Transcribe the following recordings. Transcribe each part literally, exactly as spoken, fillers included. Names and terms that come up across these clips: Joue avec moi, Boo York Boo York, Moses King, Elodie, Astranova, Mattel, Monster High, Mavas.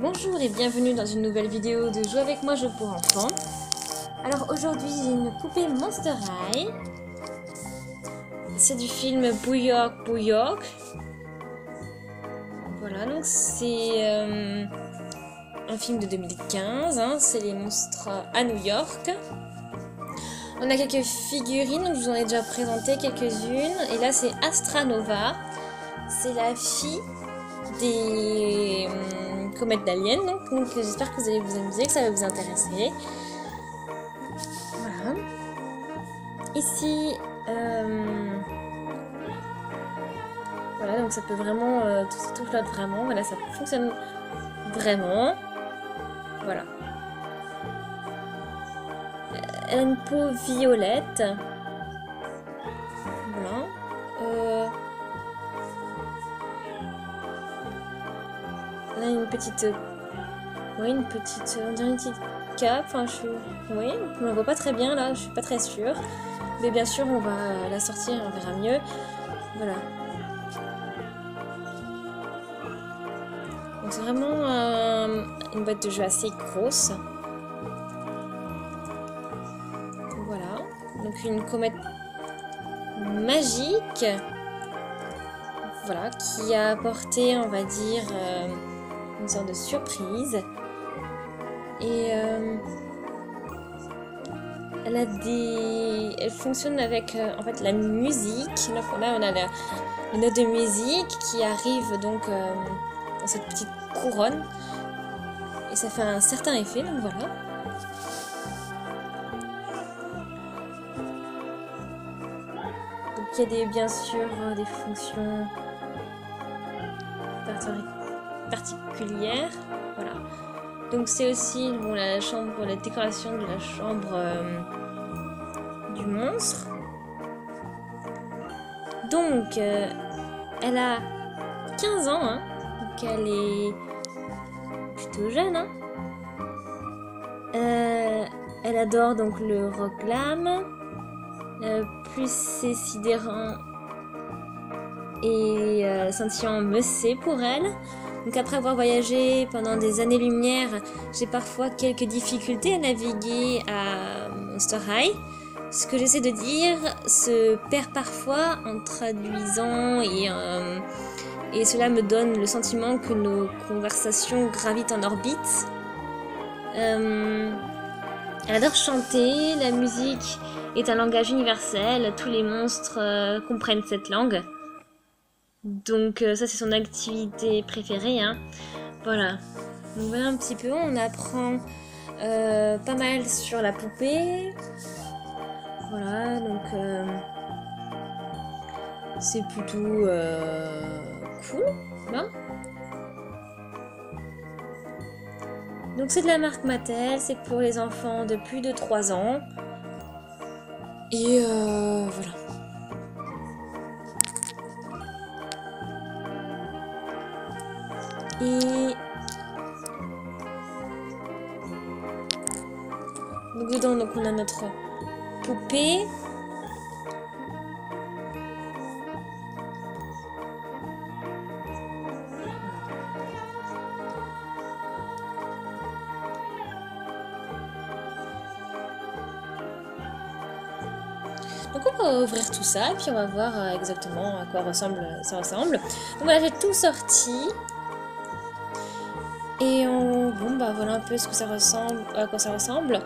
Bonjour et bienvenue dans une nouvelle vidéo de Joue avec moi, jeu pour enfants. Alors aujourd'hui j'ai une poupée Monster High. C'est du film Boo York Boo York. Voilà, donc c'est euh, un film de deux mille quinze, hein, c'est les monstres à New York. On a quelques figurines, donc je vous en ai déjà présenté quelques-unes. Et là c'est Astranova, c'est la fille des hum, comètes d'aliens, donc, donc j'espère que vous allez vous amuser, que ça va vous intéresser. Voilà. Ici, euh, voilà, donc ça peut vraiment, euh, tout, tout flotte vraiment, voilà, ça fonctionne vraiment, voilà. Elle a une peau violette, voilà. Euh, elle a une petite, oui, une petite, on dirait une petite cape. Enfin, je suis, oui, on la voit pas très bien là, je suis pas très sûre. Mais bien sûr, on va la sortir, on verra mieux. Voilà. Donc c'est vraiment euh, une boîte de jeu assez grosse. Donc une comète magique, voilà, qui a apporté, on va dire, euh, une sorte de surprise. Et euh, elle a des, elle fonctionne avec, euh, en fait, la musique. Là, on a la, la note de musique qui arrive donc euh, dans cette petite couronne, et ça fait un certain effet. Donc voilà. Il y a des, bien sûr des fonctions particulières, voilà. Donc c'est aussi bon, la chambre, la décoration de la chambre euh, du monstre. Donc euh, elle a quinze ans, hein, donc elle est plutôt jeune, hein. Euh, elle adore donc le rock glam. Euh, plus c'est sidérant et euh, scintillant me c'est pour elle. Donc après avoir voyagé pendant des années-lumière, j'ai parfois quelques difficultés à naviguer à Monster High. Ce que j'essaie de dire se perd parfois en traduisant et, euh, et cela me donne le sentiment que nos conversations gravitent en orbite. Euh, elle adore chanter, la musique est un langage universel, tous les monstres euh, comprennent cette langue. Donc euh, ça c'est son activité préférée, hein. Voilà. Donc voilà un petit peu, on apprend euh, pas mal sur la poupée. Voilà, donc euh, c'est plutôt euh, cool, hein. Donc c'est de la marque Mattel, c'est pour les enfants de plus de trois ans. Et euh, voilà. Et donc dedans, donc on a notre poupée. Donc on va ouvrir tout ça, puis on va voir exactement à quoi ressemble, ça ressemble. Donc voilà, j'ai tout sorti. Et on... bon bah voilà un peu ce que ça ressemble, à quoi ça ressemble.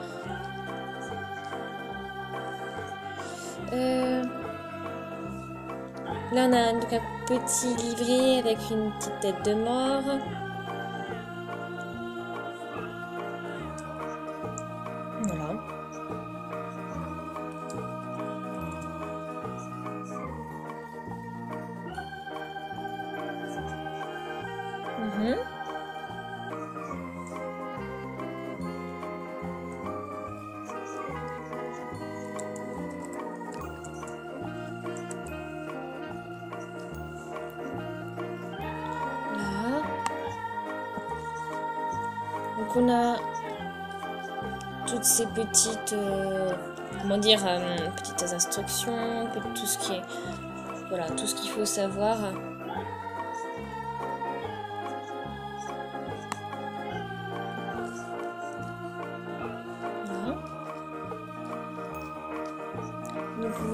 Euh... Là on a donc un petit livret avec une petite tête de mort. Voilà. Donc on a toutes ces petites, euh, comment dire, euh, petites instructions, tout ce qui est, voilà, tout ce qu'il faut savoir.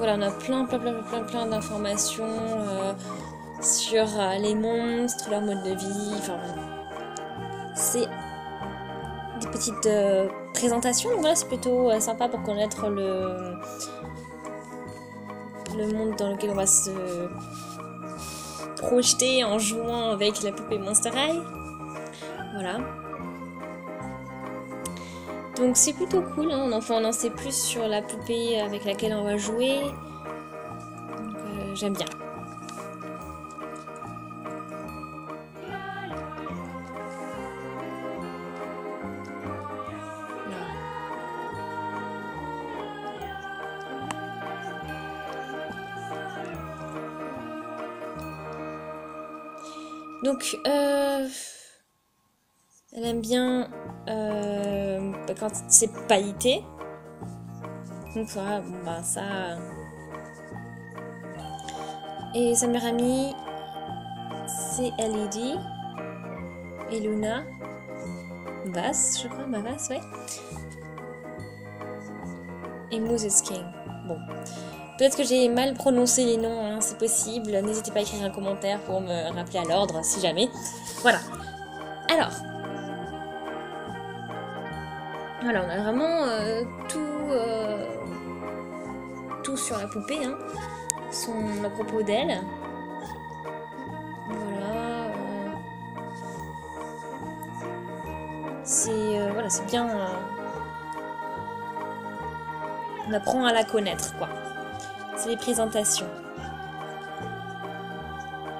Voilà, on a plein, plein, plein, plein, plein d'informations euh, sur euh, les monstres, leur mode de vie. Enfin, c'est des petites euh, présentations. Donc voilà, c'est plutôt euh, sympa pour connaître le le monde dans lequel on va se projeter en jouant avec la poupée Monster High. Voilà. Donc c'est plutôt cool, hein. Enfin, on en sait plus sur la poupée avec laquelle on va jouer. Donc euh, j'aime bien. Donc euh, elle aime bien euh, quand c'est pailleté. Donc voilà, bon bah ça. Et sa meilleure amie, c'est Elodie et Luna. Mavas, je crois, Mavas, ouais. Et Moses King. Bon. Peut-être que j'ai mal prononcé les noms, hein, c'est possible. N'hésitez pas à écrire un commentaire pour me rappeler à l'ordre, si jamais. Voilà. Alors. Voilà, on a vraiment euh, tout, euh, tout sur la poupée, hein. Son, à propos d'elle. Voilà. Euh, c'est euh, voilà, c'est bien. Euh, on apprend à la connaître, quoi. C'est les présentations.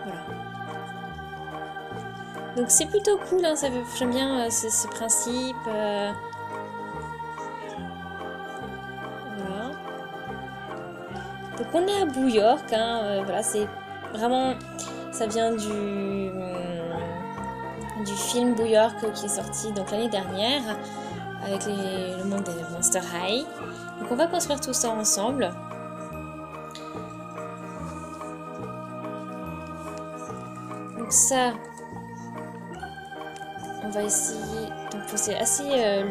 Voilà. Donc c'est plutôt cool, hein, j'aime bien euh, ce, ce principe. Euh... Voilà. Donc on est à Boo York, hein, euh, voilà, c'est vraiment. Ça vient du, euh, du film Boo York qui est sorti l'année dernière avec les, le monde de Monster High. Donc on va construire tout ça ensemble. Donc ça, on va essayer, donc c'est assez euh,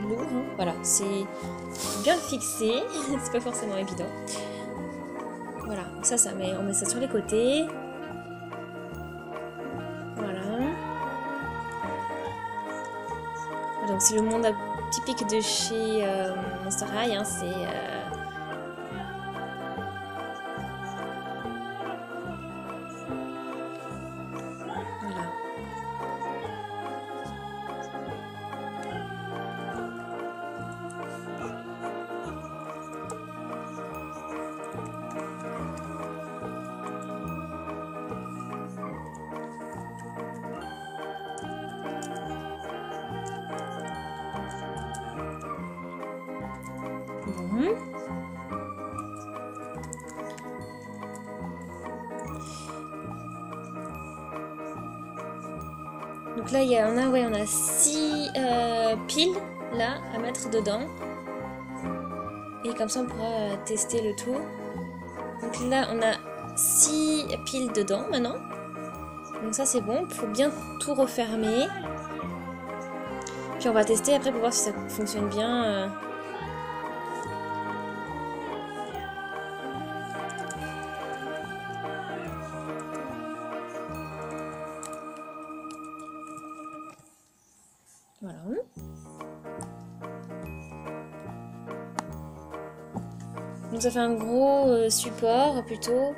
lourd, hein. Voilà, c'est bien fixé, c'est pas forcément évident. Voilà, donc ça, ça met, on met ça sur les côtés. Voilà. Donc c'est le monde typique de chez euh, Monster High, hein, c'est... Euh, Donc là, il y a, on a, ouais, on a six euh, piles là à mettre dedans. Et comme ça, on pourra tester le tout. Donc là, on a six piles dedans maintenant. Donc ça, c'est bon. Il faut bien tout refermer. Puis on va tester après pour voir si ça fonctionne bien. Euh... Voilà. Donc ça fait un gros euh, support plutôt.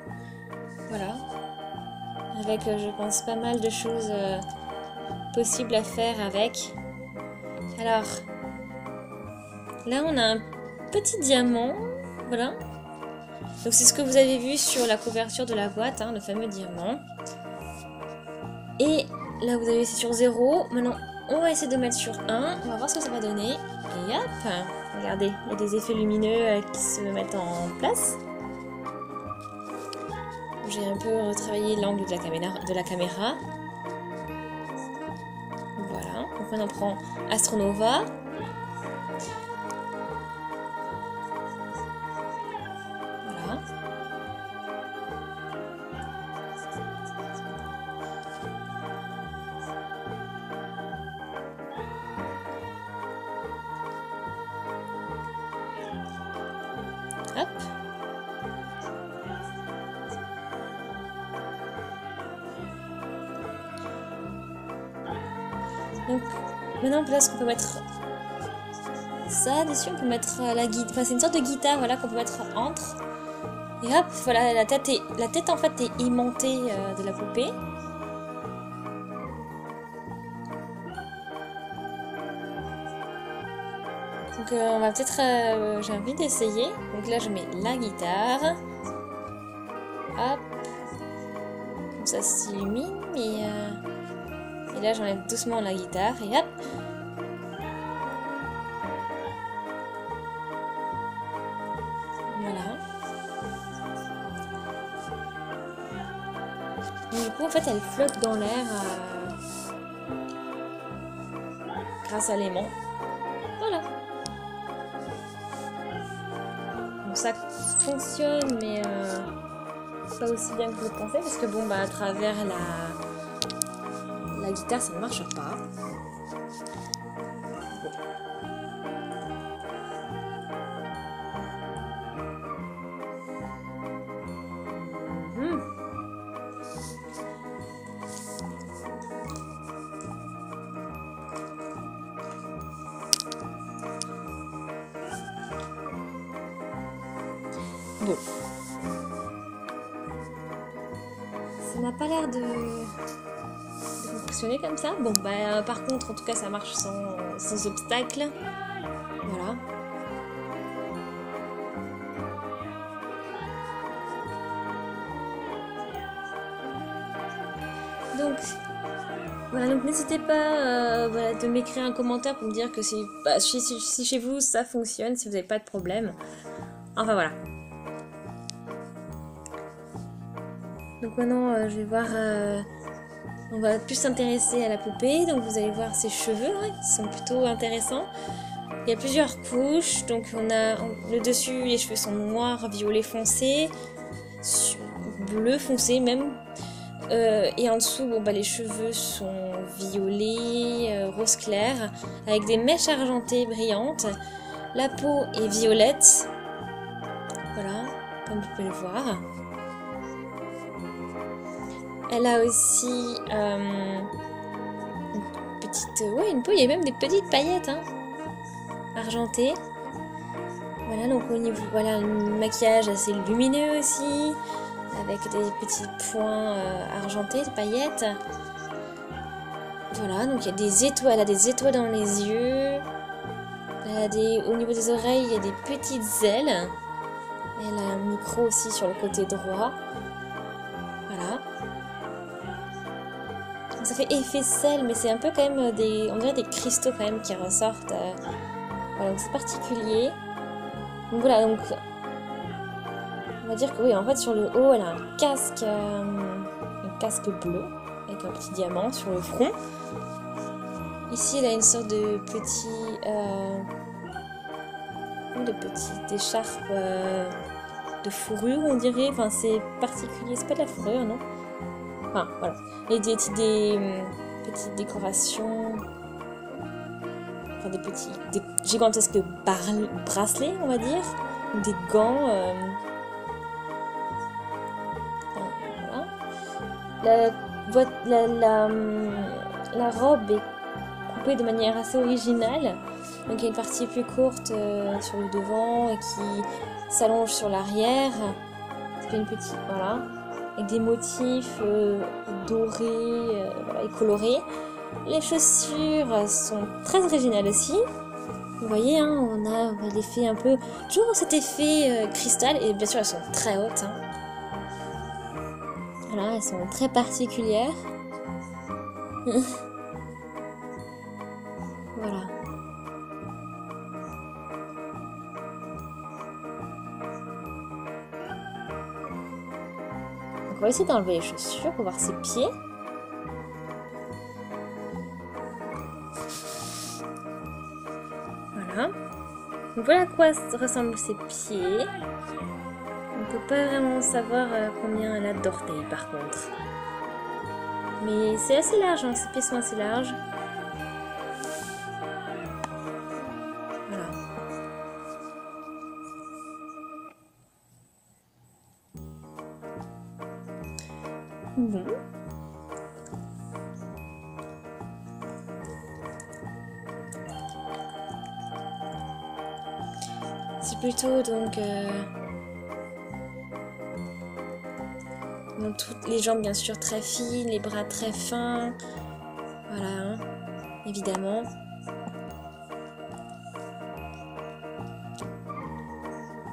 Voilà. Avec, euh, je pense, pas mal de choses euh, possibles à faire avec. Alors, là on a un petit diamant. Voilà. Donc c'est ce que vous avez vu sur la couverture de la boîte, hein, le fameux diamant. Et là vous avez, c'est sur zéro. Maintenant, on va essayer de mettre sur un, on va voir ce que ça va donner. Et hop, regardez, il y a des effets lumineux qui se mettent en place. J'ai un peu retravaillé l'angle de la caméra, de la caméra. Voilà, donc on en prend Astranova. Voilà. Hop. Donc, maintenant, place qu'on peut mettre ça dessus, on peut mettre la guitare. Enfin, c'est une sorte de guitare, voilà, qu'on peut mettre entre. Et hop, voilà, la tête, est... la tête en fait est aimantée euh, de la poupée. Donc, euh, on va peut-être. Euh, j'ai envie d'essayer. Donc là, je mets la guitare. Hop. Comme ça, ça s'illumine. Et. Euh... Et là, j'enlève doucement la guitare et hop. Voilà. Donc, du coup, en fait, elle flotte dans l'air euh, grâce à l'aimant. Voilà. Donc ça fonctionne, mais euh, pas aussi bien que je pensais parce que bon, bah, à travers la La guitare, ça ne marche pas. Mmh. Bon. Ça n'a pas l'air de... comme ça. Bon, bah, par contre, en tout cas, ça marche sans, sans obstacle. Voilà. Donc, voilà, donc n'hésitez pas euh, voilà, de m'écrire un commentaire pour me dire que si, bah, si, si chez vous, ça fonctionne, si vous n'avez pas de problème. Enfin, voilà. Donc maintenant, euh, je vais voir... Euh, on va plus s'intéresser à la poupée, donc vous allez voir ses cheveux, hein, qui sont plutôt intéressants. Il y a plusieurs couches, donc on a on, le dessus, les cheveux sont noirs, violet foncé, bleu foncé même. Euh, et en dessous, bon, bah, les cheveux sont violets, euh, rose clair, avec des mèches argentées brillantes. La peau est violette, voilà, comme vous pouvez le voir. Elle a aussi euh, une petite... Ouais, une peau, il y a même des petites paillettes, hein, argentées. Voilà, donc au niveau... Voilà, un maquillage assez lumineux aussi, avec des petits points euh, argentés, des paillettes. Voilà, donc il y a des étoiles, elle a des étoiles dans les yeux. Elle a des... Au niveau des oreilles, il y a des petites ailes. Elle a un micro aussi sur le côté droit. Ça fait effet sel, mais c'est un peu quand même des, on dirait des cristaux quand même qui ressortent. Voilà, donc c'est particulier. Donc voilà, donc on va dire que oui, en fait sur le haut, elle a un casque, euh, un casque bleu avec un petit diamant sur le front. Ici, elle a une sorte de petit, euh, de petite écharpe euh, de fourrure, on dirait. Enfin, c'est particulier, c'est pas de la fourrure, non? Enfin, voilà. Et des, des, des petites décorations, enfin des petits, des gigantesques bar, bracelets, on va dire, des gants. Euh... Enfin, voilà. la, la, la, la robe est coupée de manière assez originale, donc il y a une partie plus courte euh, sur le devant et qui s'allonge sur l'arrière. C'est une petite, voilà. Avec des motifs euh, dorés euh, voilà, et colorés. Les chaussures sont très originales aussi. Vous voyez, hein, on a, on a l'effet un peu... Toujours cet effet euh, cristal. Et bien sûr, elles sont très hautes. Hein. Voilà, elles sont très particulières. Voilà. On va essayer d'enlever les chaussures pour voir ses pieds. Voilà. Donc voilà à quoi ressemblent ses pieds. On ne peut pas vraiment savoir combien elle a d'orteils par contre. Mais c'est assez large, hein. Ses pieds sont assez larges. Voilà. trouvons. C'est plutôt donc euh, donc toutes les jambes bien sûr très fines, les bras très fins, voilà, hein, évidemment.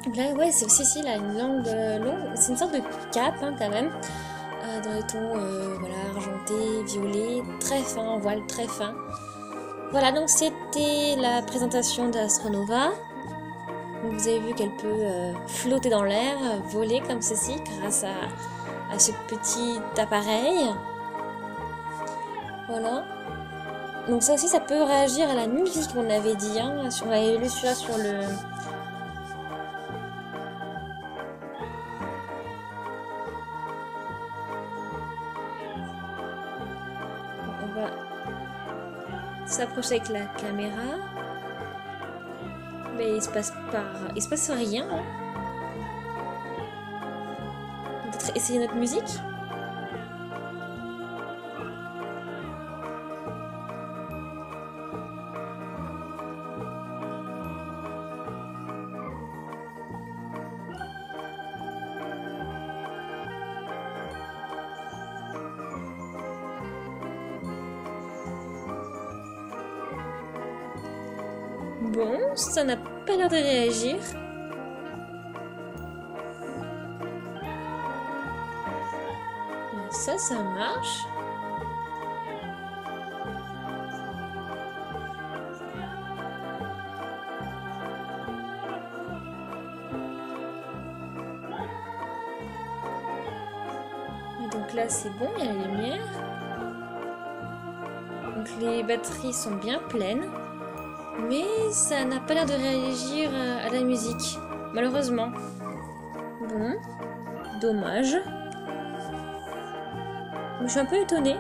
Donc là, ouais, c'est aussi, si, là, une langue longue, c'est une sorte de cape, hein, quand même, euh, dans les tons euh, voilà, argenté, violet, très fin, en voile très fin. Voilà, donc c'était la présentation d'Astranova. Vous avez vu qu'elle peut euh, flotter dans l'air, voler comme ceci, grâce à, à ce petit appareil. Voilà. Donc ça aussi, ça peut réagir à la musique, on avait dit, hein, sur, on avait lu celui-là sur le... On va s'approcher avec la caméra. Mais il se passe pas... il se passe rien. Hein. On peut peut-être essayer notre musique. Bon, ça n'a pas l'air de réagir. Ça, ça marche. Et donc là, c'est bon, il y a la lumière. Donc les batteries sont bien pleines. Mais ça n'a pas l'air de réagir à la musique, malheureusement. Bon, dommage. Je suis un peu étonnée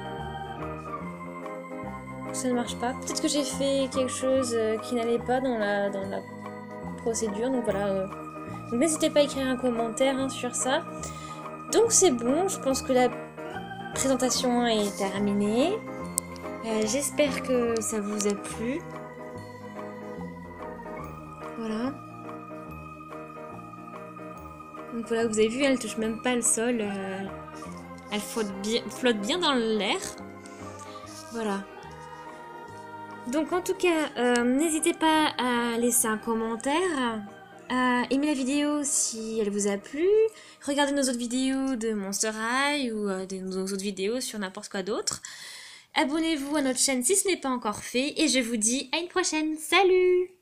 que ça ne marche pas. Peut-être que j'ai fait quelque chose qui n'allait pas dans la, dans la procédure, donc voilà. Donc n'hésitez pas à écrire un commentaire, hein, sur ça. Donc c'est bon, je pense que la présentation est terminée. Euh, j'espère que ça vous a plu. Voilà. Donc voilà, vous avez vu, elle touche même pas le sol. Euh, elle flotte bien, flotte bien dans l'air. Voilà. Donc en tout cas, euh, n'hésitez pas à laisser un commentaire, à aimer la vidéo si elle vous a plu. Regardez nos autres vidéos de Monster High ou euh, de nos autres vidéos sur n'importe quoi d'autre. Abonnez-vous à notre chaîne si ce n'est pas encore fait. Et je vous dis à une prochaine. Salut!